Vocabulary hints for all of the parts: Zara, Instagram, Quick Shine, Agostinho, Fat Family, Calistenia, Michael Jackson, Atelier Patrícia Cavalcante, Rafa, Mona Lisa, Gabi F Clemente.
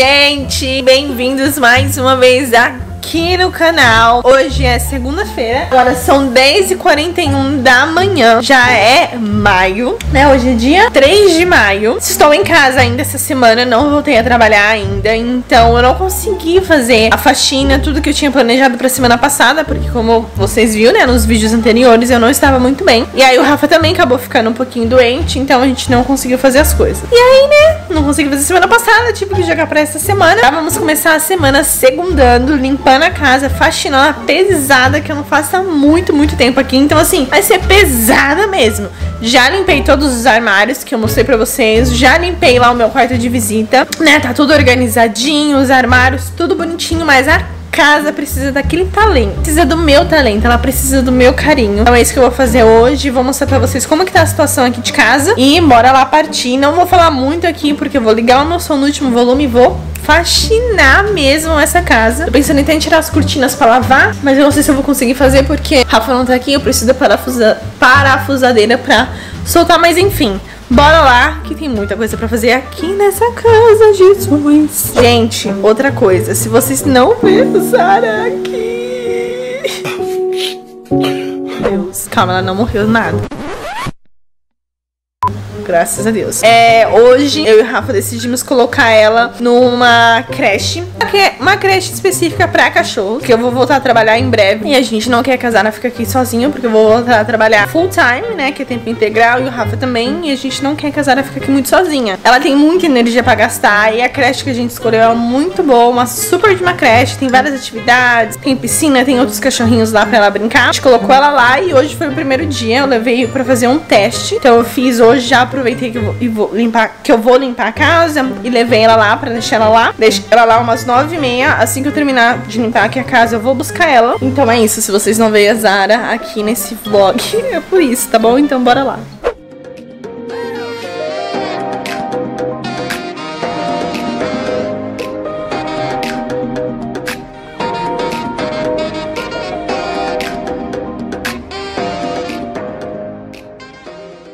gente! Bem-vindos mais uma vez aqui no canal. Hoje é segunda-feira, agora são 10h41 da manhã. Já é maio, né? Hoje é dia 3 de maio. Estou em casa ainda essa semana, não voltei a trabalhar ainda. Então eu não consegui fazer a faxina, tudo que eu tinha planejado pra semana passada, porque como vocês viram, né, nos vídeos anteriores, eu não estava muito bem. E aí o Rafa também acabou ficando um pouquinho doente, então a gente não conseguiu fazer as coisas. E aí, né, não consegui fazer semana passada, tive que jogar pra essa semana. Tá, vamos começar a semana segundando, limpando na casa, faxinando uma pesada que eu não faço há muito tempo aqui. Então assim, vai ser pesada mesmo. Já limpei todos os armários que eu mostrei pra vocês, já limpei lá o meu quarto de visita, né, tá tudo organizadinho, os armários, tudo bonitinho, mas a casa precisa daquele talento, precisa do meu talento, ela precisa do meu carinho. Então é isso que eu vou fazer hoje, vou mostrar pra vocês como que tá a situação aqui de casa e bora lá partir. Não vou falar muito aqui porque eu vou ligar o meu som no último volume e vou faxinar mesmo essa casa. Tô pensando em tirar as cortinas pra lavar, mas eu não sei se eu vou conseguir fazer porque Rafa não tá aqui, eu preciso da parafusadeira pra soltar, mas enfim, bora lá, que tem muita coisa pra fazer aqui nessa casa, Jesus. Gente, outra coisa, se vocês não viram Zara aqui... Meu Deus, calma, ela não morreu nada. Graças a Deus. Hoje eu e o Rafa decidimos colocar ela numa creche, que é uma creche específica pra cachorro, que eu vou voltar a trabalhar em breve. E a gente não quer casar, não fica aqui sozinho, porque eu vou voltar a trabalhar full time, né, que é tempo integral, e o Rafa também. E a gente não quer casar, não fica aqui muito sozinha. Ela tem muita energia pra gastar e a creche que a gente escolheu é muito boa, uma super de uma creche, tem várias atividades, tem piscina, tem outros cachorrinhos lá pra ela brincar. A gente colocou ela lá e hoje foi o primeiro dia, eu levei pra fazer um teste. Então eu fiz hoje já pro aproveitei que eu vou limpar a casa e levei ela lá pra deixar ela lá. Deixei ela lá umas 9h30. Assim que eu terminar de limpar aqui a casa, eu vou buscar ela. Então é isso, se vocês não veem a Zara aqui nesse vlog, é por isso, tá bom? Então bora lá.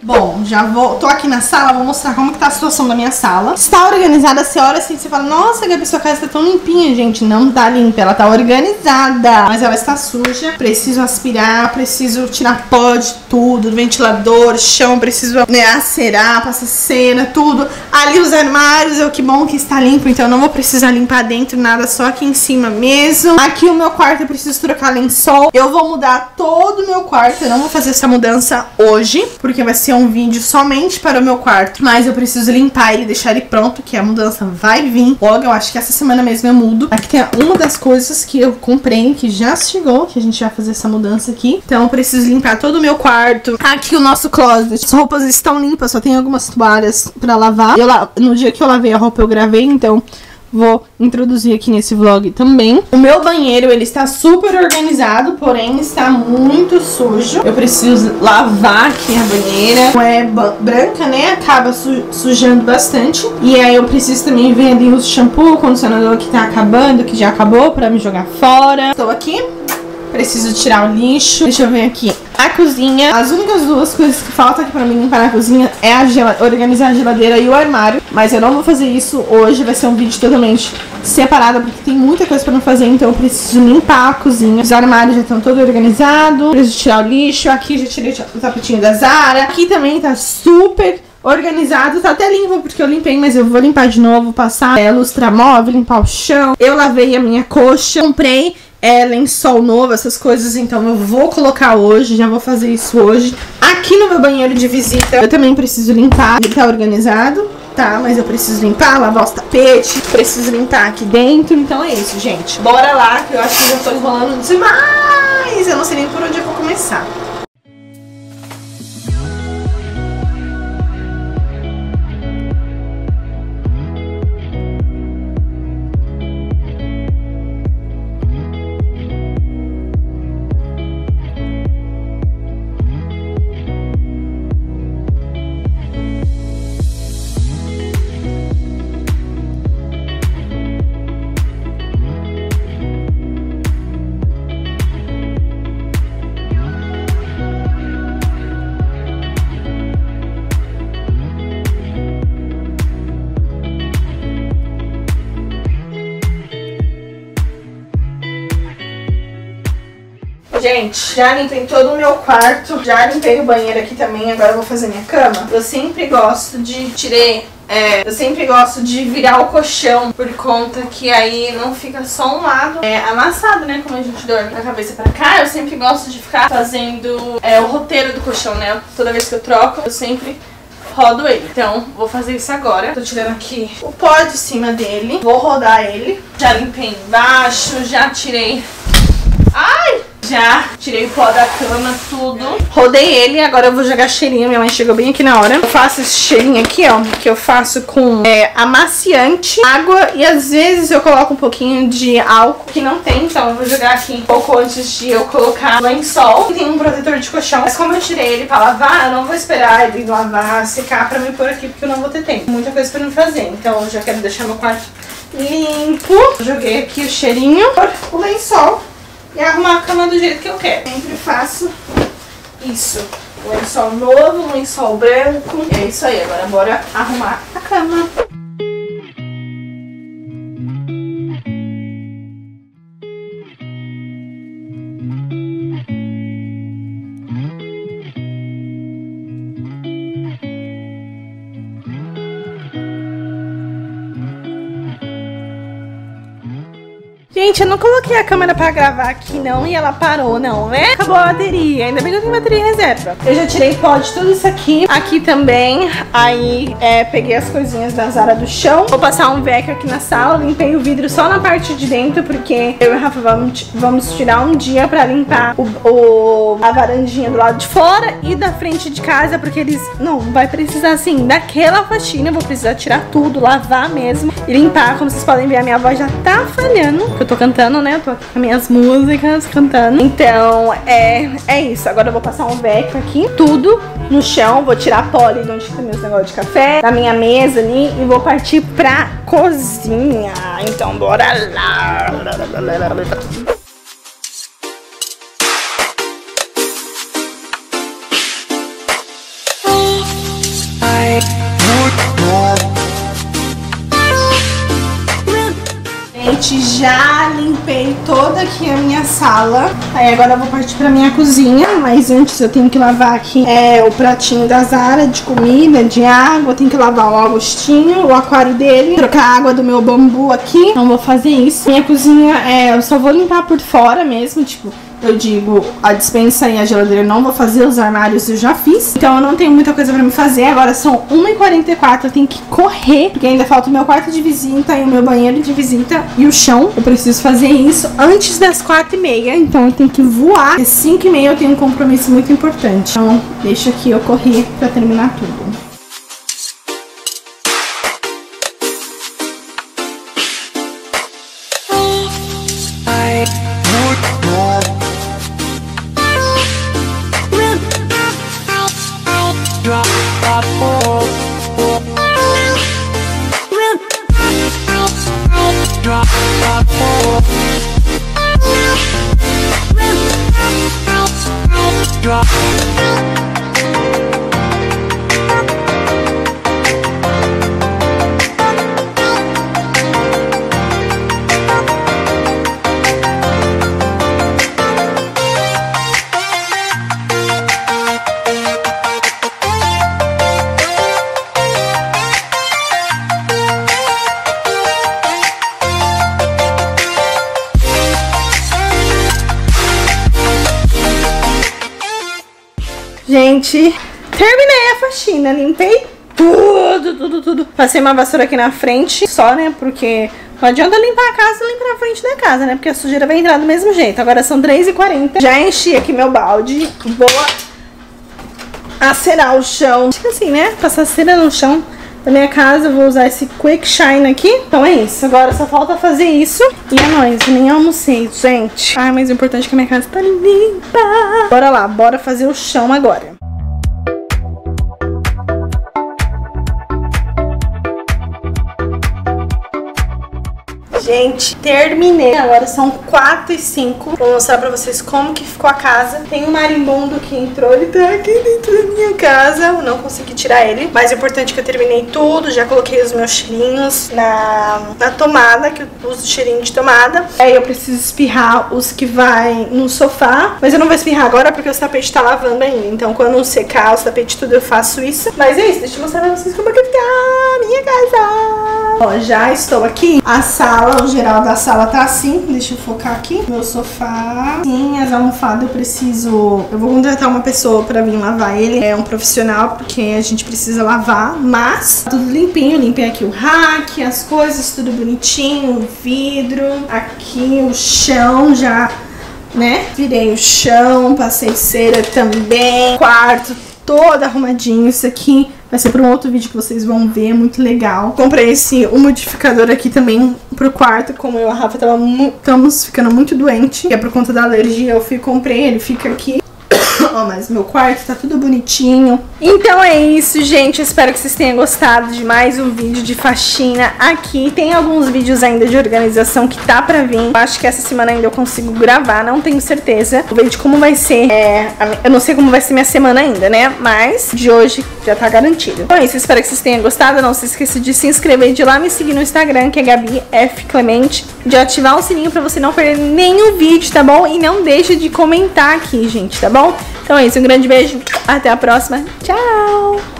Bom, já tô aqui na sala, vou mostrar como que tá a situação da minha sala. Está organizada, você olha assim, você fala, nossa, Gabi, sua casa tá tão limpinha, gente. Não tá limpa, ela tá organizada, mas ela está suja. Preciso aspirar, preciso tirar pó de tudo, do ventilador, chão, preciso, né, acerar, passar cera, tudo. Ali os armários, que bom que está limpo, então eu não vou precisar limpar dentro nada, só aqui em cima mesmo. Aqui o meu quarto, eu preciso trocar lençol. Eu vou mudar todo o meu quarto, eu não vou fazer essa mudança hoje, porque vai ser um vídeo somente para o meu quarto, mas eu preciso limpar ele e deixar ele pronto, que a mudança vai vir logo, eu acho que essa semana mesmo eu mudo. Aqui tem uma das coisas que eu comprei, que já chegou, que a gente vai fazer essa mudança aqui, então eu preciso limpar todo o meu quarto. Aqui o nosso closet, as roupas estão limpas, só tem algumas toalhas pra lavar. No dia que eu lavei a roupa eu gravei, então vou introduzir aqui nesse vlog também. O meu banheiro, ele está super organizado, porém está muito sujo. Eu preciso lavar aqui a banheira. É branca, né? Acaba sujando bastante. E aí eu preciso também ver ali o shampoo, o condicionador que tá acabando, que já acabou, pra me jogar fora. Estou aqui. Preciso tirar o lixo. Deixa eu ver aqui. A cozinha. As únicas duas coisas que faltam aqui pra mim limpar na cozinha é organizar a geladeira e o armário. Mas eu não vou fazer isso hoje. Vai ser um vídeo totalmente separado, porque tem muita coisa pra não fazer. Então eu preciso limpar a cozinha. Os armários já estão todos organizados. Preciso tirar o lixo. Aqui já tirei o tapetinho da Zara. Aqui também tá super organizado, tá até limpo porque eu limpei, mas eu vou limpar de novo, passar lustrar móvel, limpar o chão. Eu lavei a minha coxa, comprei lençol novo, essas coisas, então eu vou colocar hoje, já vou fazer isso hoje. Aqui no meu banheiro de visita eu também preciso limpar, ele tá organizado, tá, mas eu preciso limpar, lavar os tapetes, preciso limpar aqui dentro, então é isso, gente. Bora lá, que eu acho que já tô enrolando demais, eu não sei nem por onde eu vou começar. Gente, já limpei todo o meu quarto, já limpei o banheiro aqui também, agora eu vou fazer minha cama. Eu sempre gosto de eu sempre gosto de virar o colchão, por conta que aí não fica só um lado amassado, né? Como a gente dorme da cabeça pra cá, eu sempre gosto de ficar fazendo o roteiro do colchão, né? Toda vez que eu troco, eu sempre rodo ele. Então, vou fazer isso agora. Tô tirando aqui o pó de cima dele, vou rodar ele. Já limpei embaixo, já tirei... Ai! Já tirei o pó da cama, tudo. Rodei ele, agora eu vou jogar cheirinho. Minha mãe chegou bem aqui na hora. Eu faço esse cheirinho aqui, ó, que eu faço com amaciante, água e às vezes eu coloco um pouquinho de álcool, que não tem, então eu vou jogar aqui um pouco antes de eu colocar lençol. Tem um protetor de colchão, mas como eu tirei ele pra lavar, eu não vou esperar ele lavar, secar pra me pôr aqui, porque eu não vou ter tempo. Muita coisa pra me fazer, então eu já quero deixar meu quarto limpo. Joguei aqui o cheirinho, o lençol e arrumar a cama do jeito que eu quero. Sempre faço isso. Lençol novo, lençol branco. E é isso aí, agora bora arrumar a cama. Gente, eu não coloquei a câmera pra gravar aqui não e ela parou não, né? Acabou a bateria, ainda bem que eu tenho bateria em reserva. Eu já tirei pó de tudo isso aqui, aqui também, aí peguei as coisinhas da Zara do chão. Vou passar um vac aqui na sala, limpei o vidro só na parte de dentro, porque eu e o Rafa vamos tirar um dia pra limpar a varandinha do lado de fora e da frente de casa, porque eles, não, vai precisar assim, daquela faxina, vou precisar tirar tudo, lavar mesmo e limpar. Como vocês podem ver, a minha voz já tá falhando, porque eu tô cantando, né? Eu tô aqui com minhas músicas cantando. Então, é isso. Agora eu vou passar um vac aqui, tudo no chão. Vou tirar pó ali de onde fica meus negócios de café, da minha mesa ali, e vou partir pra cozinha. Então, bora lá! Já limpei toda aqui a minha sala. Aí agora eu vou partir pra minha cozinha. Mas antes eu tenho que lavar aqui o pratinho da Zara de comida, de água. Eu tenho que lavar o Agostinho, o aquário dele, trocar a água do meu bambu aqui. Não vou fazer isso. Minha cozinha, eu só vou limpar por fora mesmo, tipo... Eu digo, a dispensa e a geladeira eu não vou fazer, os armários eu já fiz. Então eu não tenho muita coisa pra me fazer. Agora são 1h44, eu tenho que correr, porque ainda falta o meu quarto de visita e o meu banheiro de visita e o chão. Eu preciso fazer isso antes das 4h30, então eu tenho que voar. Às 5h30 eu tenho um compromisso muito importante. Então deixa aqui eu correr pra terminar tudo. Gente, terminei a faxina, limpei tudo. Passei uma vassoura aqui na frente, só, né, porque não adianta limpar a casa e limpar a frente da casa, né, porque a sujeira vai entrar do mesmo jeito. Agora são 3h40, já enchi aqui meu balde, vou acerar o chão, tipo assim, né, passar cera no chão da minha casa. Vou usar esse Quick Shine aqui. Então é isso, agora só falta fazer isso. E é nóis, eu nem almocei, gente. Ai, mas o importante é que a minha casa tá limpa. Bora lá, bora fazer o chão agora. Gente, terminei. Agora são 4h05. Vou mostrar pra vocês como que ficou a casa. Tem um marimbondo que entrou, ele tá aqui dentro da minha casa. Eu não consegui tirar ele, mas o importante é que eu terminei tudo. Já coloquei os meus cheirinhos na tomada, que eu uso cheirinho de tomada. Aí eu preciso espirrar os que vai no sofá, mas eu não vou espirrar agora porque os tapetes tá lavando ainda. Então quando secar os tapetes tudo eu faço isso. Mas é isso, deixa eu mostrar pra vocês como é que fica a minha casa. Ó, já estou aqui. A sala, o geral da sala tá assim. Deixa eu focar aqui. Meu sofá. Sim, as almofadas eu preciso... Eu vou contratar uma pessoa pra vir lavar ele. É um profissional, porque a gente precisa lavar. Mas tá tudo limpinho. Limpei aqui o rack, as coisas, tudo bonitinho. O vidro. Aqui o chão já, né? Virei o chão, passei cera também. Quarto todo arrumadinho. Isso aqui... vai ser para um outro vídeo que vocês vão ver, é muito legal. Comprei esse umidificador aqui também pro quarto, como eu e a Rafa estamos ficando muito doente, e é por conta da alergia, eu fui comprei, ele fica aqui. Ó, mas meu quarto tá tudo bonitinho. Então é isso, gente. Eu espero que vocês tenham gostado de mais um vídeo de faxina aqui. Tem alguns vídeos ainda de organização que tá pra vir. Eu acho que essa semana ainda eu consigo gravar, não tenho certeza. Vou ver de como vai ser. Eu não sei como vai ser minha semana ainda, né? Mas de hoje já tá garantido. Então é isso, espero que vocês tenham gostado. Não se esqueça de se inscrever, de ir lá me seguir no Instagram, que é Gabi F Clemente. De ativar o sininho pra você não perder nenhum vídeo, tá bom? E não deixa de comentar aqui, gente, tá bom? Então é isso, um grande beijo, até a próxima, tchau!